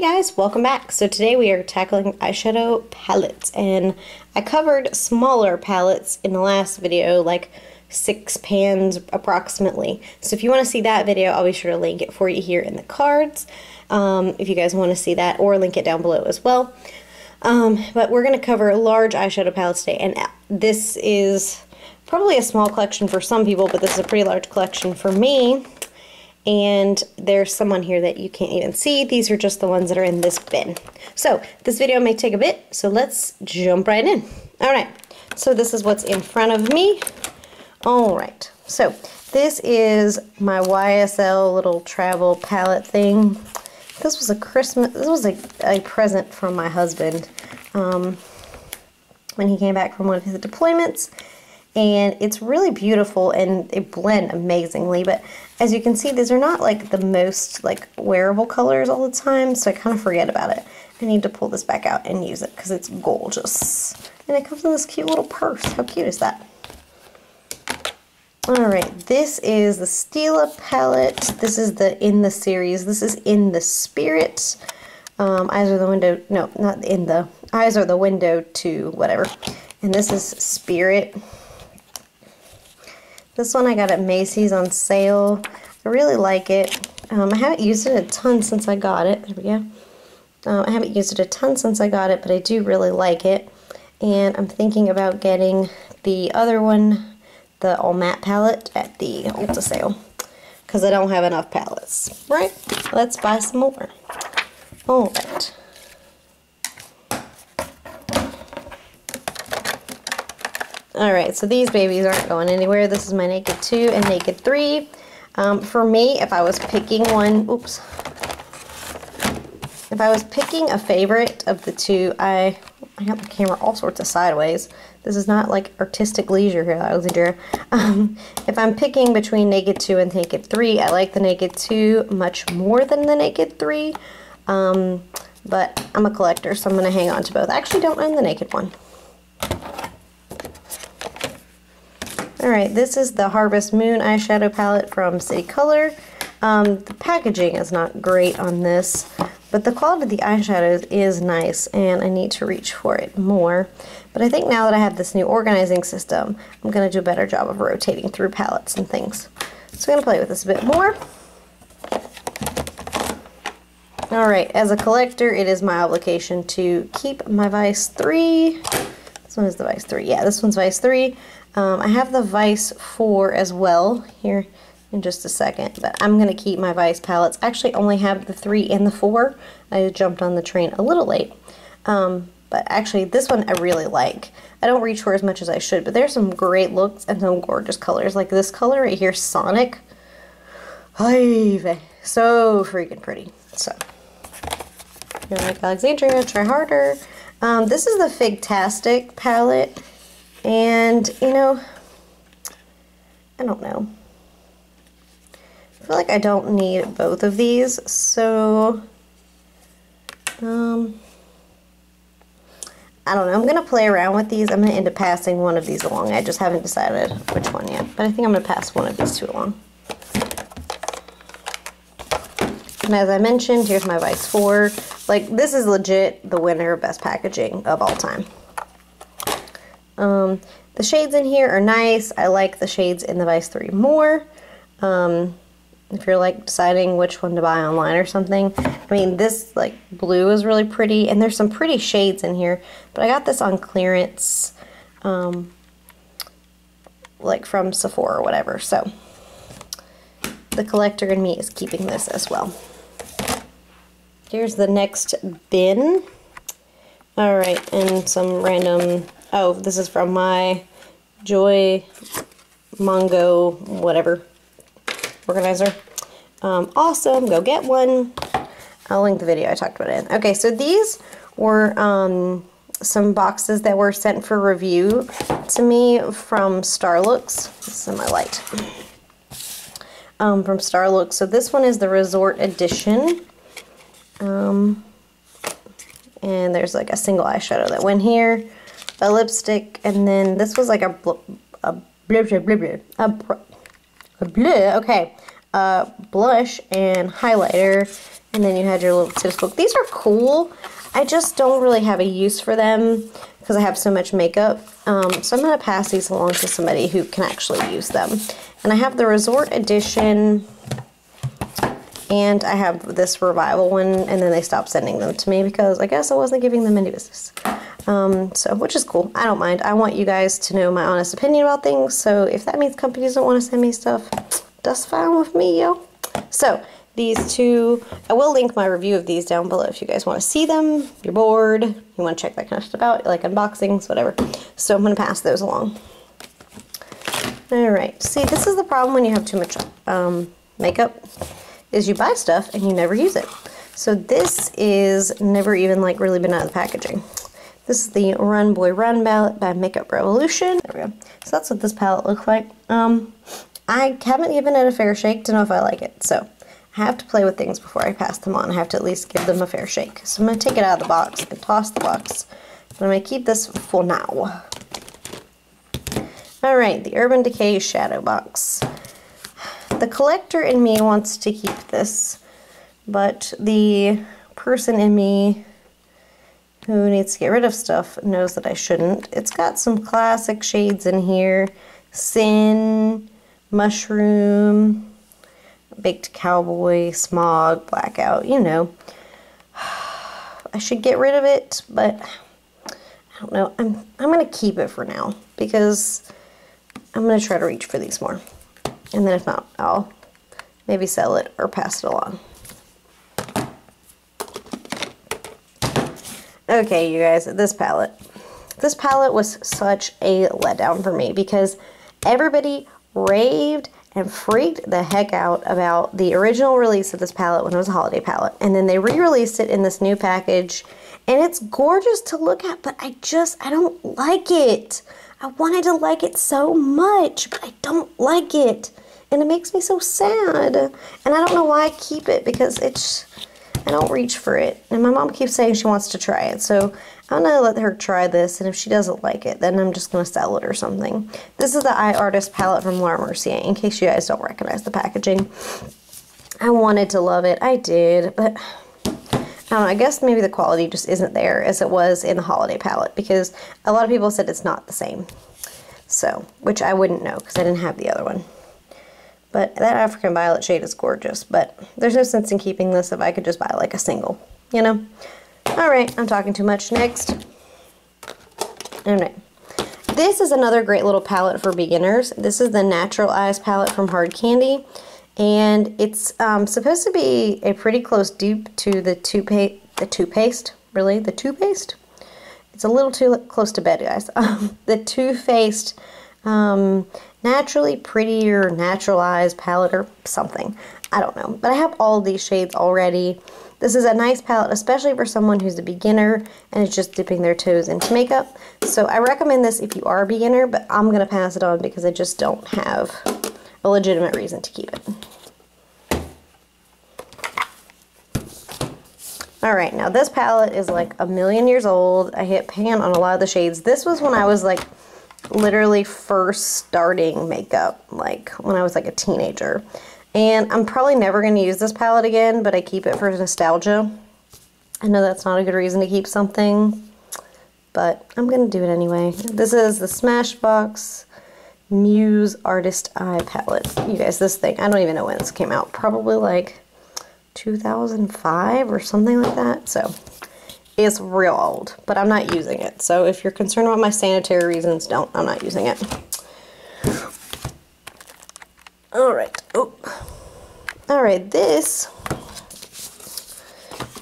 Hey guys, welcome back. So today we are tackling eyeshadow palettes, and I covered smaller palettes in the last video, like 6 pans approximately. So if you want to see that video, I'll be sure to link it for you here in the cards, if you guys want to see that, or link it down below as well. But we're going to cover large eyeshadow palettes today, and this is probably a small collection for some people, but this is a pretty large collection for me. And there's some on here that you can't even see. These are just the ones that are in this bin. So this video may take a bit, so let's jump right in. All right, so this is what's in front of me. All right, so this is my YSL little travel palette thing. This was a Christmas, this was a present from my husband when he came back from one of his deployments. And it's really beautiful and they blend amazingly, but as you can see, these are not like the most like wearable colors all the time, so I kind of forget about it. I need to pull this back out and use it because it's gorgeous. And it comes in this cute little purse. How cute is that? Alright, this is the Stila palette. This is the In the series. This is In the Spirit. Eyes Are the Window, no, not In the, Eyes Are the Window to whatever. And this is Spirit. This one I got at Macy's on sale. I really like it. I haven't used it a ton since I got it. There we go. I haven't used it a ton since I got it, but I do really like it. And I'm thinking about getting the other one, the All Matte palette, at the Ulta sale, because I don't have enough palettes. Right? Let's buy some more. All right. Alright, so these babies aren't going anywhere. This is my Naked 2 and Naked 3. For me, if I was picking one, oops. If I was picking a favorite of the two, I got the camera all sorts of sideways. This is not like artistic leisure here, Alexandra. If I'm picking between Naked 2 and Naked 3, I like the Naked 2 much more than the Naked 3. But I'm a collector, so I'm going to hang on to both. I actually don't own the Naked 1. Alright, this is the Harvest Moon eyeshadow palette from City Color. The packaging is not great on this, but the quality of the eyeshadows is nice, and I need to reach for it more. But I think now that I have this new organizing system, I'm going to do a better job of rotating through palettes and things. So I'm going to play with this a bit more. Alright, as a collector, it is my obligation to keep my Vice 3. This one is the Vice 3. Yeah, this one's Vice 3. I have the Vice 4 as well here in just a second, but I'm going to keep my Vice palettes. I actually only have the 3 and the 4. I jumped on the train a little late, but actually this one I really like. I don't reach for as much as I should, but there's some great looks and some gorgeous colors. Like this color right here, Sonic. So freaking pretty. So, you're like, Alexandria, try harder. This is the Figtastic palette. And, you know, I don't know. I feel like I don't need both of these, so, I don't know. I'm going to play around with these. I'm going to end up passing one of these along. I just haven't decided which one yet, but I think I'm going to pass one of these two along. And as I mentioned, here's my Vice 4. Like, this is legit the winner of best packaging of all time. The shades in here are nice. I like the shades in the Vice 3 more. If you're like deciding which one to buy online or something. I mean, this like blue is really pretty, and there's some pretty shades in here, but I got this on clearance, like from Sephora or whatever. So the collector in me is keeping this as well. Here's the next bin. All right, and some random, oh, this is from my Joy Mongo whatever organizer. Awesome, go get one. I'll link the video I talked about it. Okay, so these were some boxes that were sent for review to me from Star Looks. This is in my light. From Star Looks. So this one is the Resort Edition. And there's like a single eyeshadow that went here. A lipstick, and then this was like a blue, okay, blush and highlighter, and then you had your little tips book. These are cool. I just don't really have a use for them because I have so much makeup. So I'm going to pass these along to somebody who can actually use them. And I have the Resort Edition, and I have this Revival one, and then they stopped sending them to me because I guess I wasn't giving them any business. Which is cool. I don't mind. I want you guys to know my honest opinion about things, so if that means companies don't want to send me stuff, that's fine with me, yo. So, these two, I will link my review of these down below if you guys want to see them, you're bored, you want to check that kind of stuff out, you like unboxings, whatever. So I'm going to pass those along. Alright, see, this is the problem when you have too much makeup, is you buy stuff and you never use it. So this is never even like really been out of the packaging. This is the Run Boy Run palette by Makeup Revolution. There we go. So that's what this palette looks like. I haven't given it a fair shake to know if I like it, so I have to play with things before I pass them on. I have to at least give them a fair shake. So I'm going to take it out of the box and toss the box. But I'm going to keep this for now. Alright, the Urban Decay Shadow Box. The collector in me wants to keep this, but the person in me who needs to get rid of stuff knows that I shouldn't. It's got some classic shades in here. Sin, Mushroom, Baked Cowboy, Smog, Blackout, you know. I should get rid of it, but I don't know. I'm going to keep it for now because I'm going to try to reach for these more. And then if not, I'll maybe sell it or pass it along. Okay, you guys, this palette was such a letdown for me because everybody raved and freaked the heck out about the original release of this palette when it was a holiday palette, and then they re-released it in this new package, and it's gorgeous to look at, but I don't like it. I wanted to like it so much, but I don't like it, and it makes me so sad, and I don't know why I keep it because it's... I don't reach for it, and my mom keeps saying she wants to try it, so I'm gonna let her try this, and if she doesn't like it, then I'm just gonna sell it or something. This is the Eye Artist palette from Laura Mercier, in case you guys don't recognize the packaging. I wanted to love it, I did, but I don't know, I guess maybe the quality just isn't there as it was in the holiday palette, because a lot of people said it's not the same, so, which I wouldn't know, because I didn't have the other one. But that African violet shade is gorgeous, but there's no sense in keeping this if I could just buy like a single, you know? Alright, I'm talking too much. Next. Alright. This is another great little palette for beginners. This is the Natural Eyes palette from Hard Candy, and it's supposed to be a pretty close dupe to the Too Faced? It's a little too close to bed, guys. The Too Faced Naturally Prettier Natural Eyes palette or something. I don't know, but I have all these shades already. This is a nice palette, especially for someone who's a beginner and is just dipping their toes into makeup. So I recommend this if you are a beginner, but I'm going to pass it on because I just don't have a legitimate reason to keep it. Alright, now this palette is like a million years old. I hit pan on a lot of the shades. This was when I was like literally first starting makeup, like when I was like a teenager, and I'm probably never going to use this palette again, but I keep it for nostalgia. I know that's not a good reason to keep something, but I'm going to do it anyway. This is the Smashbox Muse Artist Eye Palette. You guys, this thing, I don't even know when this came out, probably like 2005 or something like that, so it's real old, but I'm not using it. So if you're concerned about my sanitary reasons, don't. I'm not using it. Alright. Oh. Alright, this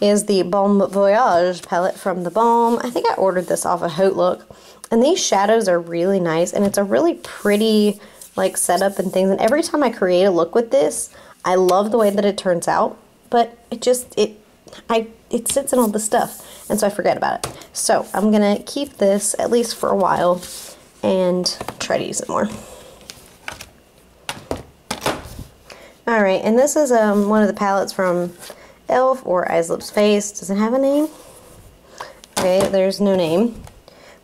is the Bon Voyage palette from The Balm. I think I ordered this off of Haute Look. And these shadows are really nice, and it's a really pretty like setup and things. And every time I create a look with this, I love the way that it turns out, but it just, it sits in all the stuff, and so I forget about it. So I'm gonna keep this at least for a while and try to use it more. Alright, and this is one of the palettes from e.l.f. or Eyes, Lips, Face. Does it have a name? Okay, there's no name.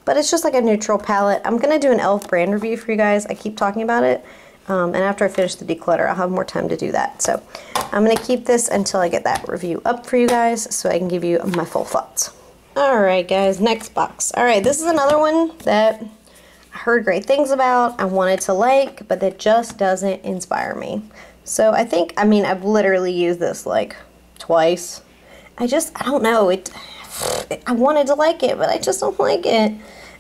But it's just like a neutral palette. I'm gonna do an e.l.f. brand review for you guys. I keep talking about it. And after I finish the declutter, I'll have more time to do that. So I'm going to keep this until I get that review up for you guys so I can give you my full thoughts. Alright guys, next box. Alright, this is another one that I heard great things about, I wanted to like, but that just doesn't inspire me. So I think, I mean, I've literally used this like twice. I don't know, I wanted to like it, but I just don't like it.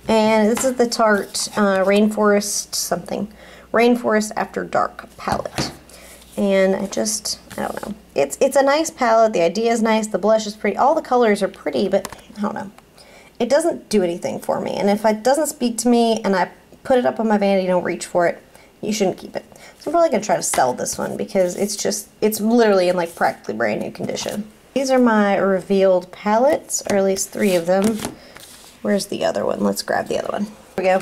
And this is the Tarte Rainforest something. Rainforest After Dark palette. And I don't know. It's a nice palette, the idea is nice, the blush is pretty, all the colors are pretty, but I don't know. It doesn't do anything for me, and if it doesn't speak to me and I put it up on my vanity, don't reach for it, you shouldn't keep it. So I'm probably going to try to sell this one because it's literally in like practically brand new condition. These are my Revealed palettes, or at least three of them. Where's the other one? Let's grab the other one. Here we go.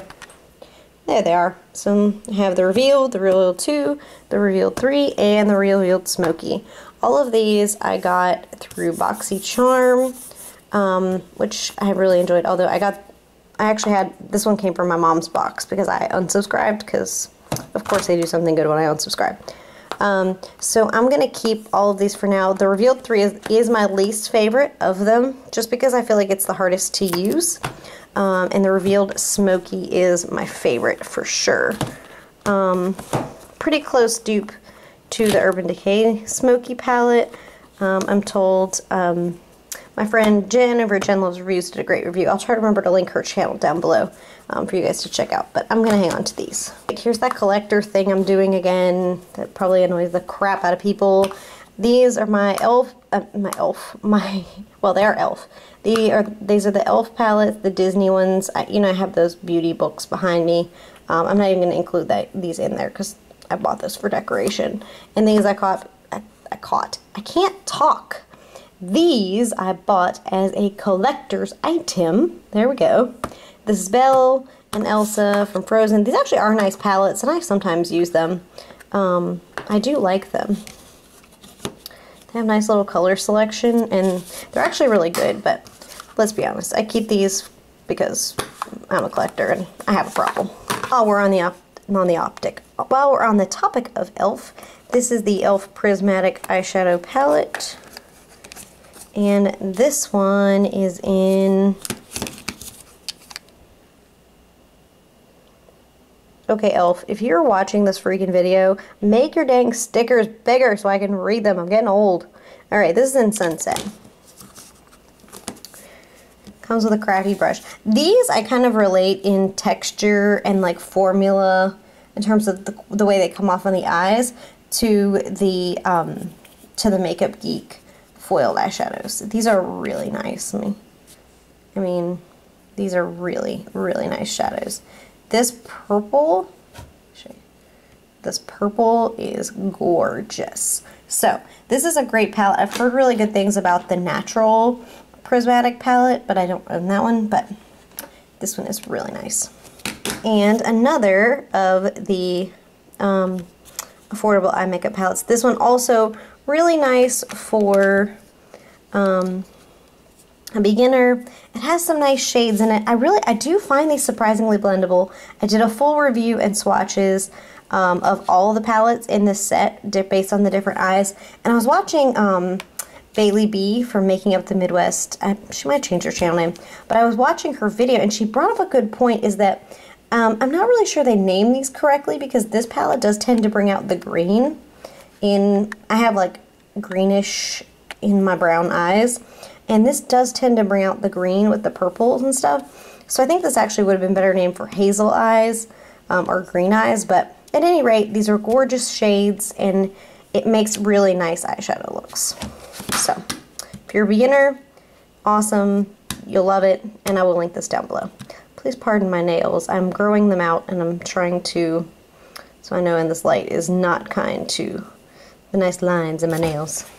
There they are. So I have the Revealed, the Revealed 2, the Revealed 3, and the Revealed Smoky. All of these I got through BoxyCharm, which I really enjoyed. Although I actually had, this one came from my mom's box because I unsubscribed because of course they do something good when I unsubscribe. So I'm going to keep all of these for now. The Revealed 3 is my least favorite of them just because I feel like it's the hardest to use. And the Revealed Smoky is my favorite for sure. Pretty close dupe to the Urban Decay Smoky palette. I'm told my friend Jen over at Jen Loves Reviews did a great review. I'll try to remember to link her channel down below for you guys to check out. But I'm going to hang on to these. Like, here's that collector thing I'm doing again that probably annoys the crap out of people. These are my These are the e.l.f. palettes, the Disney ones. I have those beauty books behind me. I'm not even going to include these in there because I bought those for decoration. And these I can't talk. These I bought as a collector's item. There we go. This is Belle and Elsa from Frozen. These actually are nice palettes, and I sometimes use them. I do like them. They have nice little color selection, and they're actually really good, but let's be honest. I keep these because I'm a collector, and I have a problem. Oh, we're on the optic. While we're on the topic of e.l.f., this is the e.l.f. Prismatic Eyeshadow Palette, and this one is in... Okay, e.l.f., if you're watching this freaking video, make your dang stickers bigger so I can read them. I'm getting old. Alright, this is in Sunset. Comes with a crafty brush. These I kind of relate in texture and like formula in terms of the way they come off on the eyes to the Makeup Geek foiled eyeshadows. These are really nice. I mean, these are really, really nice shadows. This purple is gorgeous. So this is a great palette. I've heard really good things about the Natural Prismatic palette, but I don't own that one, but this one is really nice. And another of the affordable eye makeup palettes. This one also really nice for a beginner. It has some nice shades in it. I do find these surprisingly blendable. I did a full review and swatches of all the palettes in this set based on the different eyes. And I was watching Bailey B from Making Up the Midwest. She might change her channel name, but I was watching her video and she brought up a good point, is that I'm not really sure they name these correctly because this palette does tend to bring out the green. I have like greenish in my brown eyes. And this does tend to bring out the green with the purples and stuff. So I think this actually would have been better named for hazel eyes or green eyes. But at any rate, these are gorgeous shades and it makes really nice eyeshadow looks. So if you're a beginner, awesome. You'll love it. And I will link this down below. Please pardon my nails. I'm growing them out and I'm trying to, so I know in this light is not kind to the nice lines in my nails.